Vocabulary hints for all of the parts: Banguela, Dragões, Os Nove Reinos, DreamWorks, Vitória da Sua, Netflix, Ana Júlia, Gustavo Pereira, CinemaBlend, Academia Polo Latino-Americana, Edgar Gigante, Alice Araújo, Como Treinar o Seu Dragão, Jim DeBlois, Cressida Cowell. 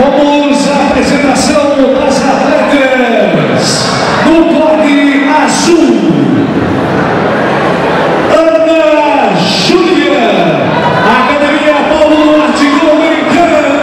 Vamos à apresentação das atletas no bloco azul. Ana Júlia, Academia Polo Latino-Americana,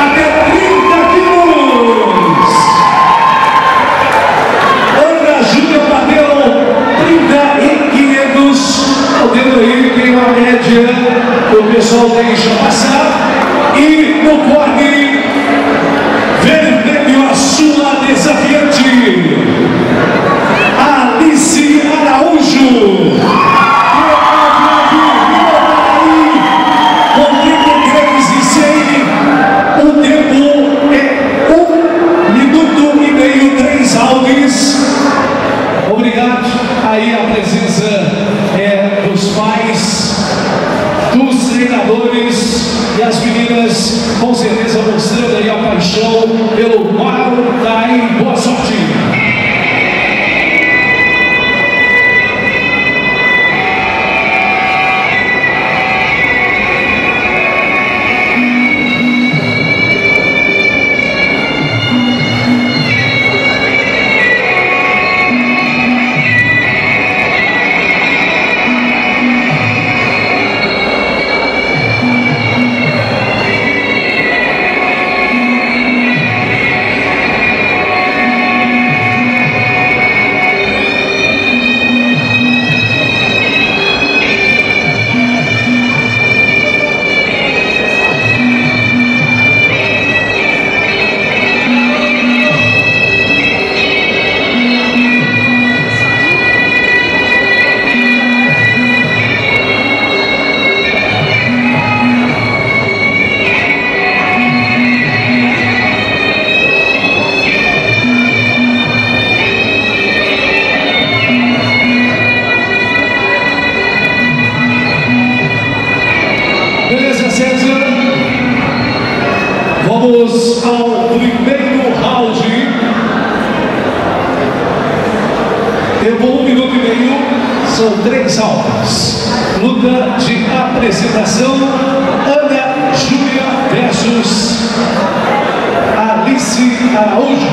até 30 quilos. Ana Júlia bateu 30,500. Tá vendo aí, tem uma média, o pessoal deixa passar. E no corte desafiante, Alice Araújo, com 33,6, o tempo é 1,5 minuto, 3 alves. Obrigado. Aí a presença é dos pais, dos treinadores e as meninas, com certeza, mostrando aí a paixão pelo mar. Boa sorte! Vamos ao primeiro round. Tempo 1,5 minuto, são 3 alvos. Luta de apresentação: Ana Júlia versus Alice Araújo.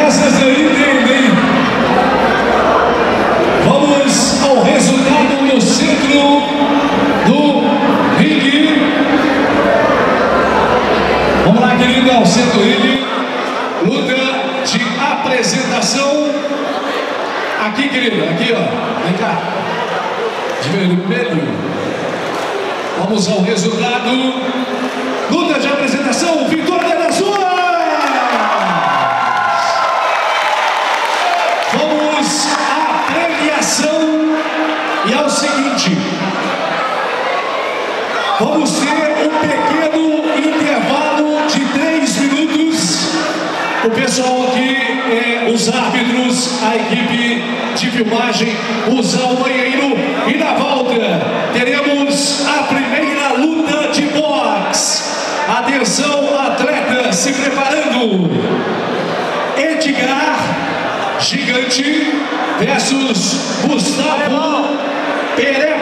Essas aí entendem. Vamos ao resultado no centro do ringue. Vamos lá, querida, ao centro do ringue. Luta de apresentação. Aqui, querida, aqui, ó. Vem cá. De vermelho. Vamos ao resultado. Luta de apresentação, Vitória da Sua. Vamos à premiação. E ao seguinte, vamos ter um pequeno intervalo de 3 minutos. O pessoal aqui, os árbitros, a equipe de filmagem, usar o banheiro. E na volta teremos a primeira luta de boxe. Atenção, atleta, se preparando. Edgar Gigante versus Gustavo Pereira.